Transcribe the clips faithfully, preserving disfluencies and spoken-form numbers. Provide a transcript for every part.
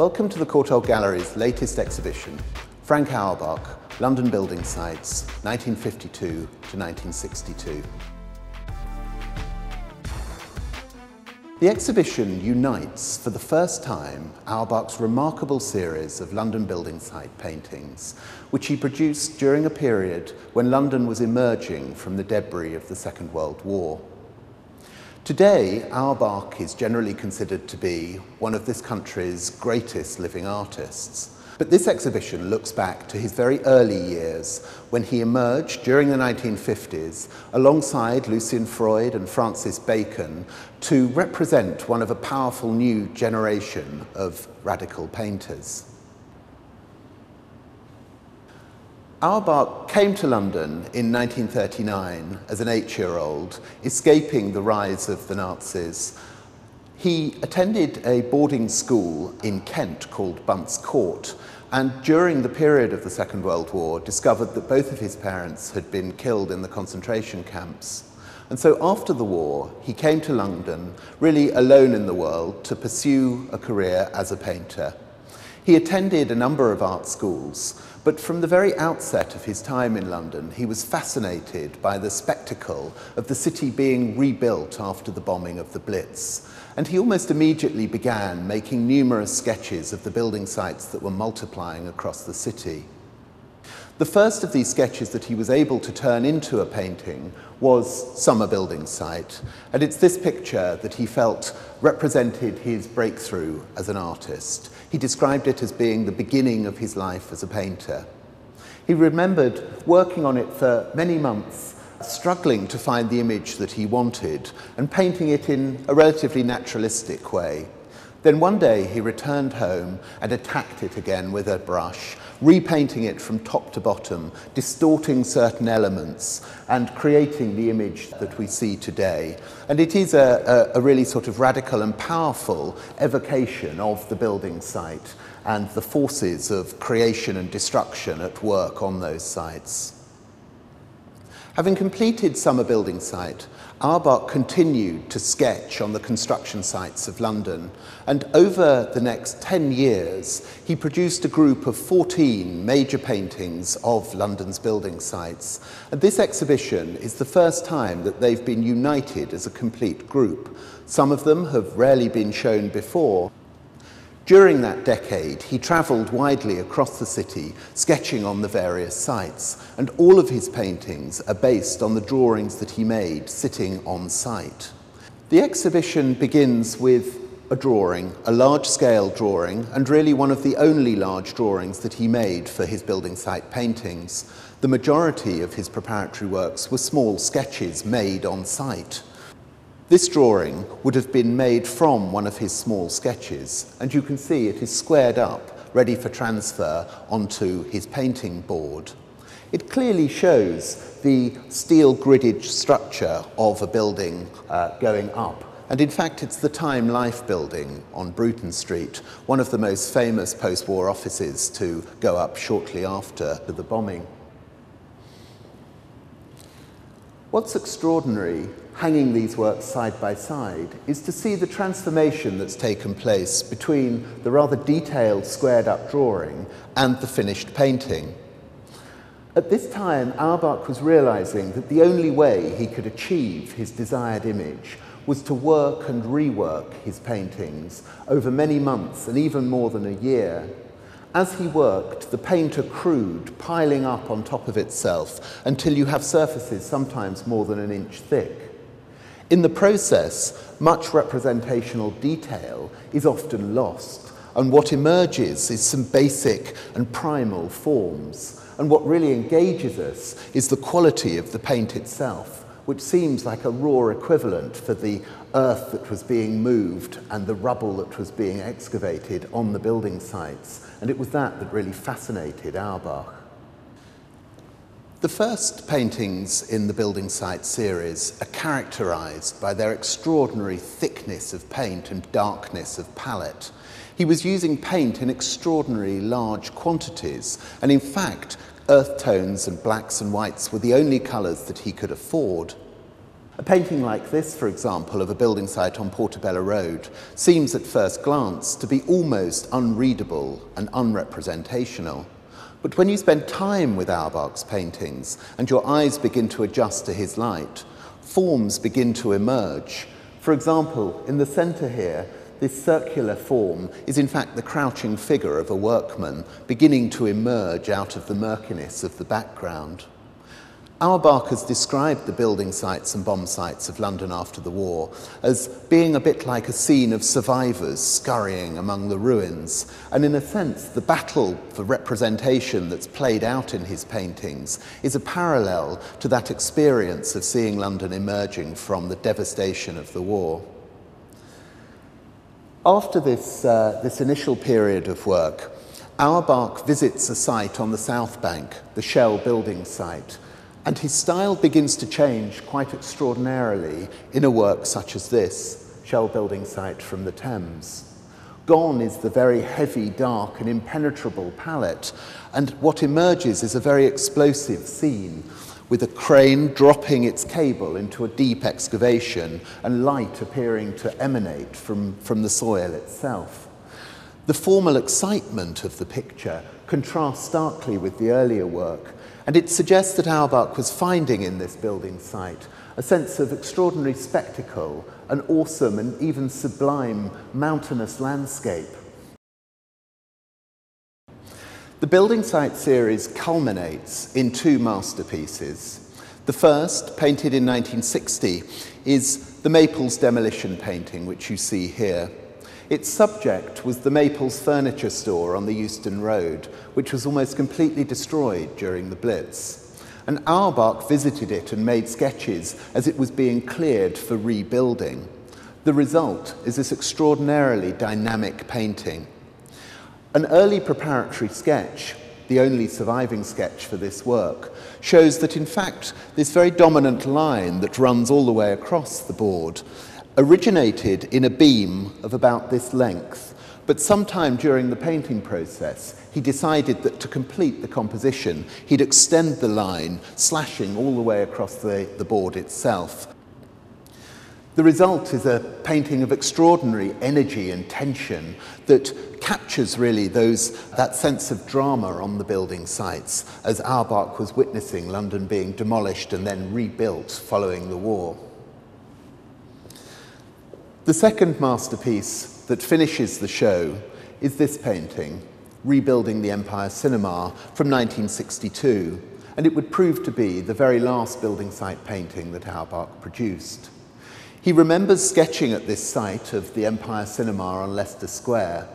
Welcome to the Courtauld Gallery's latest exhibition, Frank Auerbach, London Building Sites, nineteen fifty-two to nineteen sixty-two. The exhibition unites, for the first time, Auerbach's remarkable series of London building site paintings, which he produced during a period when London was emerging from the debris of the Second World War. Today, Auerbach is generally considered to be one of this country's greatest living artists. But this exhibition looks back to his very early years, when he emerged during the nineteen fifties, alongside Lucian Freud and Francis Bacon, to represent one of a powerful new generation of radical painters. Auerbach came to London in nineteen thirty-nine as an eight-year-old, escaping the rise of the Nazis. He attended a boarding school in Kent called Bunce Court, and during the period of the Second World War discovered that both of his parents had been killed in the concentration camps. And so after the war, he came to London, really alone in the world, to pursue a career as a painter. He attended a number of art schools, but from the very outset of his time in London, he was fascinated by the spectacle of the city being rebuilt after the bombing of the Blitz. And he almost immediately began making numerous sketches of the building sites that were multiplying across the city. The first of these sketches that he was able to turn into a painting was Summer Building Site, and it's this picture that he felt represented his breakthrough as an artist. He described it as being the beginning of his life as a painter. He remembered working on it for many months, struggling to find the image that he wanted, and painting it in a relatively naturalistic way. Then one day he returned home and attacked it again with a brush, repainting it from top to bottom, distorting certain elements and creating the image that we see today. And it is a, a, a really sort of radical and powerful evocation of the building site and the forces of creation and destruction at work on those sites. Having completed Summer Building Site, Auerbach continued to sketch on the construction sites of London, and over the next ten years he produced a group of fourteen major paintings of London's building sites, and this exhibition is the first time that they've been united as a complete group. Some of them have rarely been shown before. During that decade, he travelled widely across the city, sketching on the various sites, and all of his paintings are based on the drawings that he made sitting on site. The exhibition begins with a drawing, a large-scale drawing, and really one of the only large drawings that he made for his building site paintings. The majority of his preparatory works were small sketches made on site. This drawing would have been made from one of his small sketches, and you can see it is squared up, ready for transfer onto his painting board. It clearly shows the steel gridded structure of a building uh, going up, and in fact it's the Time Life building on Bruton Street, one of the most famous post-war offices to go up shortly after the bombing. What's extraordinary, hanging these works side by side, is to see the transformation that's taken place between the rather detailed squared-up drawing and the finished painting. At this time, Auerbach was realising that the only way he could achieve his desired image was to work and rework his paintings over many months and even more than a year. As he worked, the paint accrued, piling up on top of itself until you have surfaces sometimes more than an inch thick. In the process, much representational detail is often lost, and what emerges is some basic and primal forms. And what really engages us is the quality of the paint itself, which seems like a raw equivalent for the earth that was being moved and the rubble that was being excavated on the building sites. And it was that that really fascinated Auerbach. The first paintings in the building site series are characterised by their extraordinary thickness of paint and darkness of palette. He was using paint in extraordinarily large quantities, and in fact, earth tones and blacks and whites were the only colours that he could afford. A painting like this, for example, of a building site on Portobello Road seems at first glance to be almost unreadable and unrepresentational. But when you spend time with Auerbach's paintings and your eyes begin to adjust to his light, forms begin to emerge. For example, in the centre here, this circular form is in fact the crouching figure of a workman beginning to emerge out of the murkiness of the background. Auerbach has described the building sites and bomb sites of London after the war as being a bit like a scene of survivors scurrying among the ruins, and in a sense the battle for representation that's played out in his paintings is a parallel to that experience of seeing London emerging from the devastation of the war. After this, uh, this initial period of work, Auerbach visits a site on the South Bank, the Shell Building site, and his style begins to change quite extraordinarily in a work such as this, Shell Building site from the Thames. Gone is the very heavy, dark and impenetrable palette, and what emerges is a very explosive scene with a crane dropping its cable into a deep excavation and light appearing to emanate from, from the soil itself. The formal excitement of the picture contrasts starkly with the earlier work, and it suggests that Auerbach was finding in this building site a sense of extraordinary spectacle, an awesome and even sublime mountainous landscape. The building site series culminates in two masterpieces. The first, painted in nineteen sixty, is the Maples demolition painting, which you see here. Its subject was the Maples furniture store on the Euston Road, which was almost completely destroyed during the Blitz. And Auerbach visited it and made sketches as it was being cleared for rebuilding. The result is this extraordinarily dynamic painting. An early preparatory sketch, the only surviving sketch for this work, shows that in fact this very dominant line that runs all the way across the board originated in a beam of about this length, but sometime during the painting process he decided that to complete the composition he'd extend the line, slashing all the way across the, the board itself. The result is a painting of extraordinary energy and tension that captures really those, that sense of drama on the building sites as Auerbach was witnessing London being demolished and then rebuilt following the war. The second masterpiece that finishes the show is this painting, Rebuilding the Empire Cinema, from nineteen sixty-two, and it would prove to be the very last building site painting that Auerbach produced. He remembers sketching at this site of the Empire Cinema on Leicester Square,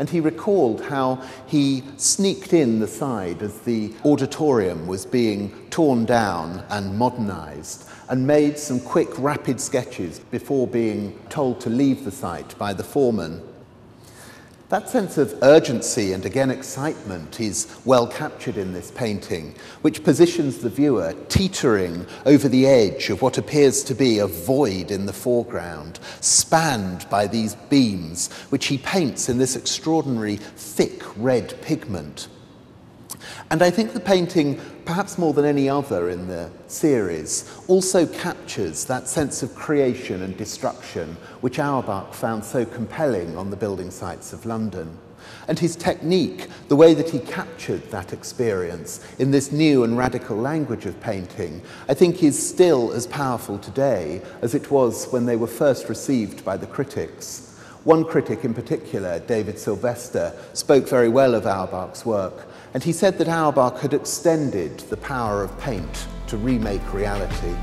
and he recalled how he sneaked in the side as the auditorium was being torn down and modernised, and made some quick, rapid sketches before being told to leave the site by the foreman. That sense of urgency and again excitement is well captured in this painting, which positions the viewer teetering over the edge of what appears to be a void in the foreground, spanned by these beams, which he paints in this extraordinary thick red pigment. And I think the painting, perhaps more than any other in the series, also captures that sense of creation and destruction which Auerbach found so compelling on the building sites of London. And his technique, the way that he captured that experience in this new and radical language of painting, I think is still as powerful today as it was when they were first received by the critics. One critic in particular, David Sylvester, spoke very well of Auerbach's work, and he said that Auerbach had extended the power of paint to remake reality.